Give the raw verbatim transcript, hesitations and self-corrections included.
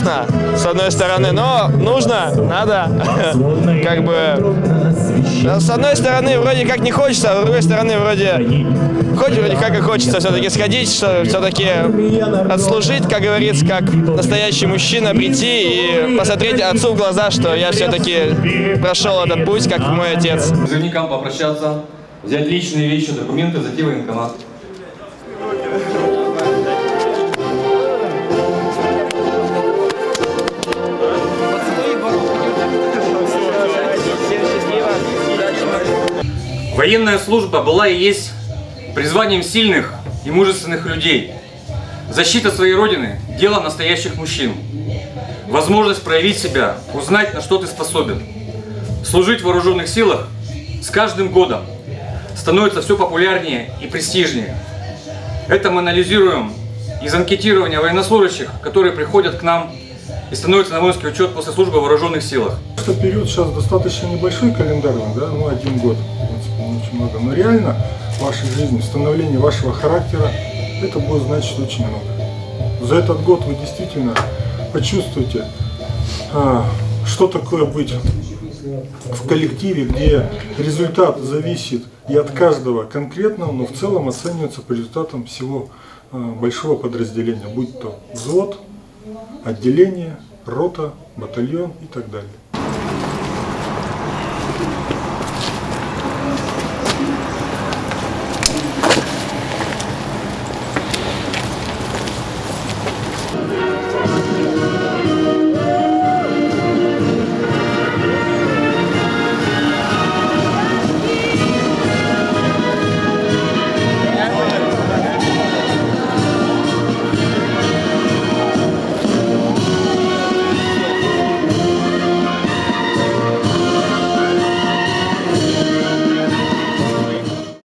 классно, с одной стороны, но нужно, надо, как бы, с одной стороны, вроде как не хочется, а с другой стороны, вроде, хоть вроде как и хочется все-таки сходить, все-таки отслужить, как говорится, как настоящий мужчина, прийти и посмотреть отцу в глаза, что я все-таки прошел этот путь, как мой отец. С заявником попрощаться, взять личные вещи, документы, зайти в военкомат. Военная служба была и есть призванием сильных и мужественных людей. Защита своей Родины – дело настоящих мужчин. Возможность проявить себя, узнать, на что ты способен. Служить в вооруженных силах с каждым годом становится все популярнее и престижнее. Это мы анализируем из анкетирования военнослужащих, которые приходят к нам и становится на воинский учет после службы в вооруженных силах. Этот период сейчас достаточно небольшой календарный, да, ну один год, в принципе, не очень много. Но реально в вашей жизни, становление вашего характера, это будет значить очень много. За этот год вы действительно почувствуете, а, что такое быть в коллективе, где результат зависит и от каждого конкретного, но в целом оценивается по результатам всего а, большого подразделения, будь то взвод, отделение, рота, батальон и так далее.